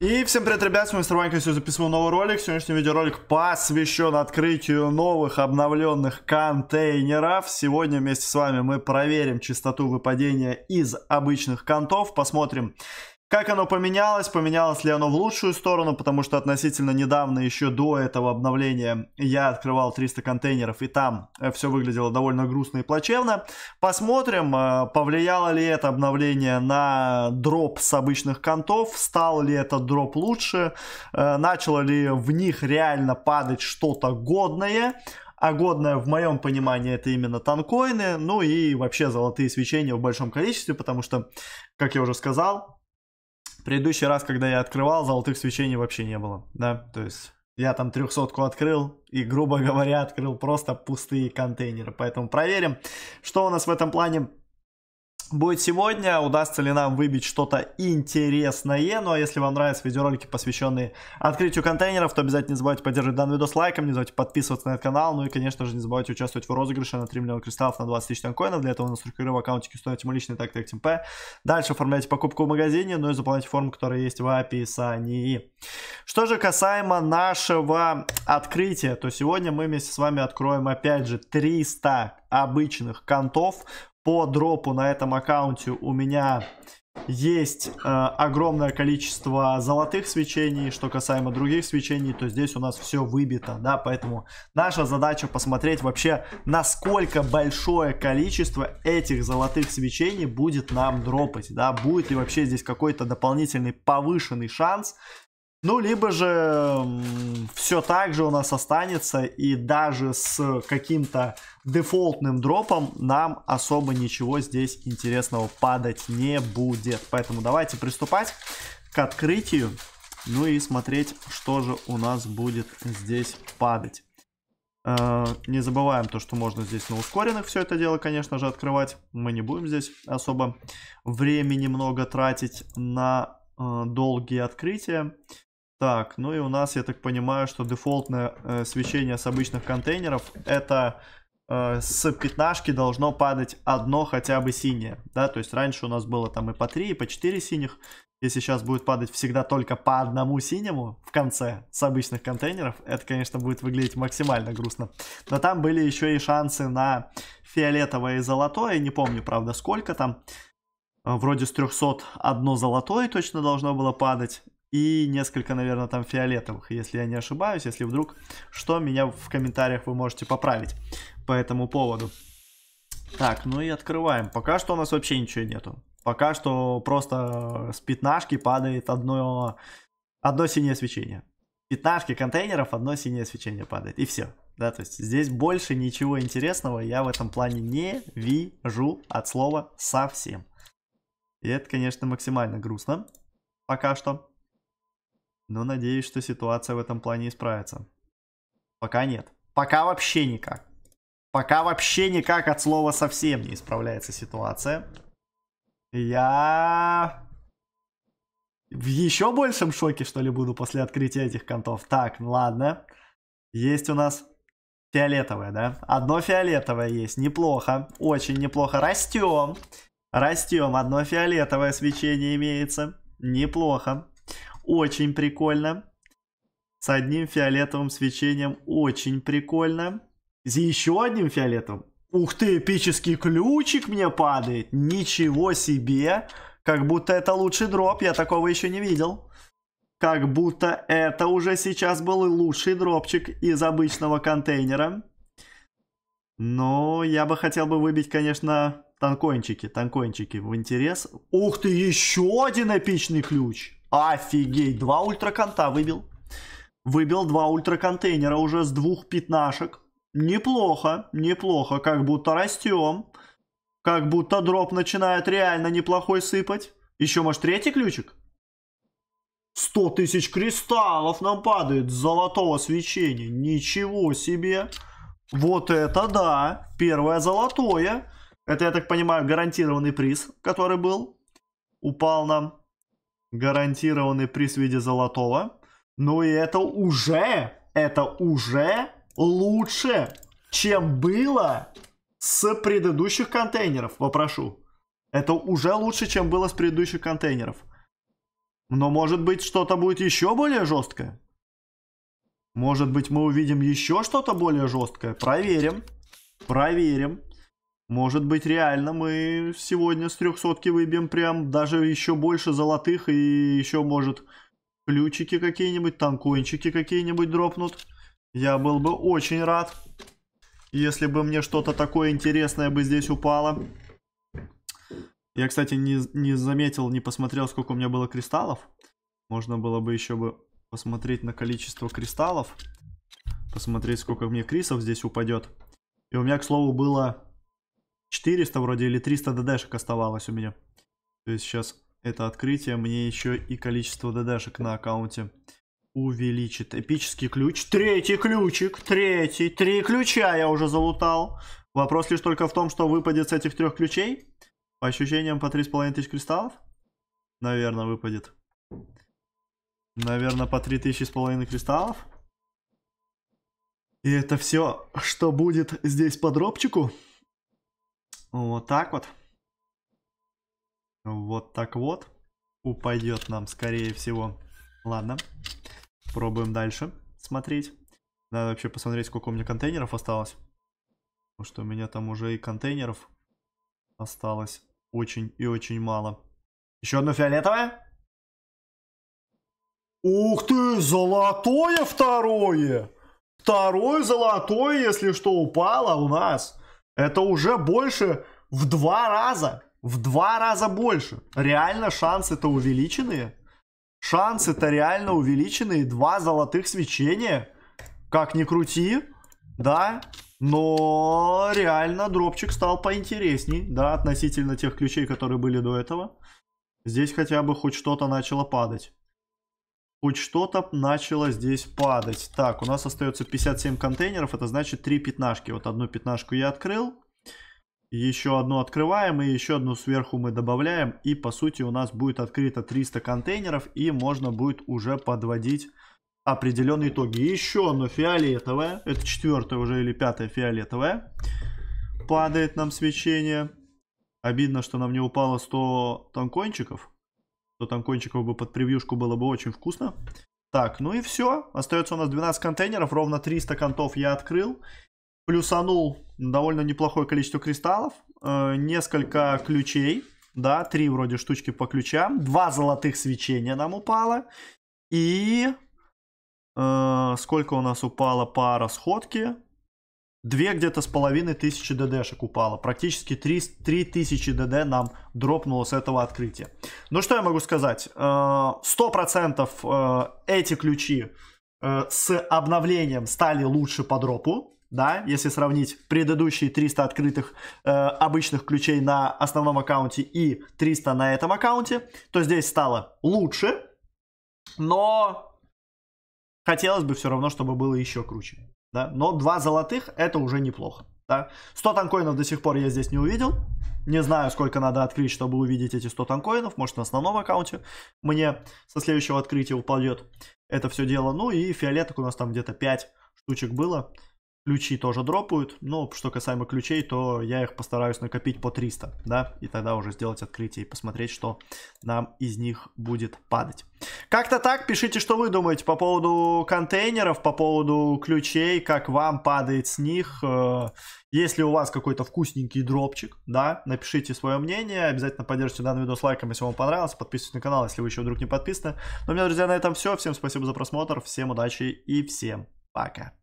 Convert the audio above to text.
И всем привет, ребят, с вами Мистер БаХбКа, сегодня записываю новый ролик. Сегодняшний видеоролик посвящен открытию новых обновленных контейнеров. Сегодня вместе с вами мы проверим частоту выпадения из обычных контов, посмотрим, как оно поменялось, поменялось ли оно в лучшую сторону, потому что относительно недавно, еще до этого обновления, я открывал 300 контейнеров, и там все выглядело довольно грустно и плачевно. Посмотрим, повлияло ли это обновление на дроп с обычных контов, стал ли этот дроп лучше, начало ли в них реально падать что-то годное. А годное, в моем понимании, это именно танкоины, ну и вообще золотые свечения в большом количестве, потому что, как я уже сказал, предыдущий раз, когда я открывал, золотых свечений вообще не было, да, то есть я там 300-ку открыл и, грубо говоря, открыл просто пустые контейнеры, поэтому проверим, что у нас в этом плане будет сегодня, удастся ли нам выбить что-то интересное. Ну а если вам нравятся видеоролики, посвященные открытию контейнеров, то обязательно не забывайте поддерживать данный видос лайком, не забывайте подписываться на этот канал, ну и конечно же не забывайте участвовать в розыгрыше на 3 миллиона кристаллов на 20 тысяч танкоинов. Для этого на структуре в аккаунтике установите мой личный таг teamp, дальше оформляйте покупку в магазине, ну и заполняйте форму, которая есть в описании. Что же касаемо нашего открытия, то сегодня мы вместе с вами откроем опять же 300 обычных контов. По дропу на этом аккаунте у меня есть огромное количество золотых свечений. Что касаемо других свечений, то здесь у нас все выбито, да, поэтому наша задача посмотреть вообще, насколько большое количество этих золотых свечений будет нам дропать, да, будет ли вообще здесь какой-то дополнительный повышенный шанс. Ну, либо же все так же у нас останется, и даже с каким-то дефолтным дропом нам особо ничего здесь интересного падать не будет. Поэтому давайте приступать к открытию, ну и смотреть, что же у нас будет здесь падать. Не забываем то, что можно здесь на ускоренных все это дело, конечно же, открывать. Мы не будем здесь особо времени много тратить на долгие открытия. Так, ну и у нас, я так понимаю, что дефолтное свечение с обычных контейнеров, это с пятнашки должно падать одно хотя бы синее, да, то есть раньше у нас было там и по 3, и по 4 синих, если сейчас будет падать всегда только по одному синему в конце с обычных контейнеров, это, конечно, будет выглядеть максимально грустно, но там были еще и шансы на фиолетовое и золотое, не помню, правда, сколько там, вроде с 300 одно золотое точно должно было падать, и несколько, наверное, там фиолетовых, если я не ошибаюсь. Если вдруг что, меня в комментариях вы можете поправить по этому поводу. Так, ну и открываем. Пока что у нас вообще ничего нету. Пока что просто с пятнашки падает одно синее свечение. Пятнашки контейнеров, одно синее свечение падает. И все. Да, то есть здесь больше ничего интересного я в этом плане не вижу от слова совсем. И это, конечно, максимально грустно. Пока что. Но надеюсь, что ситуация в этом плане исправится. Пока нет. Пока вообще никак. Пока вообще никак от слова совсем не исправляется ситуация. Я в еще большем шоке, что ли, буду после открытия этих контов. Так, ну ладно. Есть у нас фиолетовое, да? Одно фиолетовое есть. Неплохо. Очень неплохо. Растем. Растем. Одно фиолетовое свечение имеется. Неплохо. Очень прикольно. С одним фиолетовым свечением. Очень прикольно. С еще одним фиолетовым. Ух ты, эпический ключик мне падает. Ничего себе. Как будто это лучший дроп. Я такого еще не видел. Как будто это уже сейчас был и лучший дропчик из обычного контейнера. Но я бы хотел бы выбить, конечно, танкоинчики в интерес. Ух ты, еще один эпичный ключ. Офигеть, два ультраконта выбил. Выбил два ультраконтейнера уже с двух пятнашек. Неплохо, неплохо, как будто растем. Как будто дроп начинает реально неплохой сыпать. Еще, может, третий ключик? 100 тысяч кристаллов нам падает с золотого свечения. Ничего себе. Вот это да, первое золотое. Это, я так понимаю, гарантированный приз, который был. Упал нам. Гарантированный приз в виде золотого. Ну и это уже лучше, чем было с предыдущих контейнеров. Попрошу. Это уже лучше, чем было с предыдущих контейнеров. Но может быть что-то будет еще более жесткое? Может быть мы увидим еще что-то более жесткое? Проверим. Проверим. Может быть реально мы сегодня с 300-ки выбьем прям даже еще больше золотых. И еще может ключики какие-нибудь, танкоинчики какие-нибудь дропнут. Я был бы очень рад, если бы мне что-то такое интересное бы здесь упало. Я, кстати, не заметил, не посмотрел, сколько у меня было кристаллов. Можно было бы еще бы посмотреть на количество кристаллов. Посмотреть, сколько мне крисов здесь упадет. И у меня, к слову, было 400 вроде или 300 ДДшек оставалось у меня. То есть сейчас это открытие мне еще и количество ДДшек на аккаунте увеличит. Эпический ключ. Третий ключик. Третий. Три ключа я уже залутал. Вопрос лишь только в том, что выпадет с этих трех ключей. По ощущениям, по 3500 кристаллов? Наверное, выпадет. Наверное, по 3500 кристаллов. И это все, что будет здесь по дропчику. Вот так вот. Вот так вот. Упадет нам, скорее всего. Ладно. Пробуем дальше смотреть. Надо вообще посмотреть, сколько у меня контейнеров осталось. Потому что у меня там уже и контейнеров осталось очень и очень мало. Еще одно фиолетовое. Ух ты, золотое второе. Второе золотое, если что, упало у нас. Это уже больше в 2 раза. В 2 раза больше. Реально шансы-то увеличенные. Шансы-то реально увеличенные. 2 золотых свечения. Как ни крути. Да. Но реально дропчик стал поинтересней, да, относительно тех ключей, которые были до этого. Здесь хотя бы хоть что-то начало падать. Хоть что-то начало здесь падать. Так, у нас остается 57 контейнеров, это значит 3 пятнашки. Вот одну пятнашку я открыл, еще одну открываем, и еще одну сверху мы добавляем. И по сути у нас будет открыто 300 контейнеров, и можно будет уже подводить определенные итоги. Еще одно фиолетовое. Это 4-е уже или 5-е фиолетовое. Падает нам свечение. Обидно, что нам не упало 100 танкоинчиков. 100 танкоинчиков бы под превьюшку было бы очень вкусно. Так, ну и все. Остается у нас 12 контейнеров. Ровно 300 контов я открыл. Плюсанул довольно неплохое количество кристаллов. Несколько ключей. Да, 3 вроде штучки по ключам. 2 золотых свечения нам упало. И... сколько у нас упало по расходке? 2 где-то с половиной тысячи ДДшек упало. Практически 3000 ДД нам дропнуло с этого открытия. Ну что я могу сказать? 100% эти ключи с обновлением стали лучше по дропу. Да, если сравнить предыдущие 300 открытых обычных ключей на основном аккаунте и 300 на этом аккаунте, то здесь стало лучше. Но... хотелось бы все равно, чтобы было еще круче. Да? Но 2 золотых это уже неплохо. Да? 100 танкоинов до сих пор я здесь не увидел. Не знаю, сколько надо открыть, чтобы увидеть эти 100 танкоинов. Может, на основном аккаунте мне со следующего открытия упадет это все дело. Ну и фиолеток у нас там где-то 5 штучек было. Ключи тоже дропают. Но что касаемо ключей, то я их постараюсь накопить по 300. Да? И тогда уже сделать открытие и посмотреть, что нам из них будет падать. Как-то так. Пишите, что вы думаете по поводу контейнеров, по поводу ключей, как вам падает с них. Если у вас какой-то вкусненький дропчик, да, напишите свое мнение. Обязательно поддержите данный видос лайком, если вам понравилось. Подписывайтесь на канал, если вы еще вдруг не подписаны. Ну, у меня, друзья, на этом все. Всем спасибо за просмотр, всем удачи и всем пока.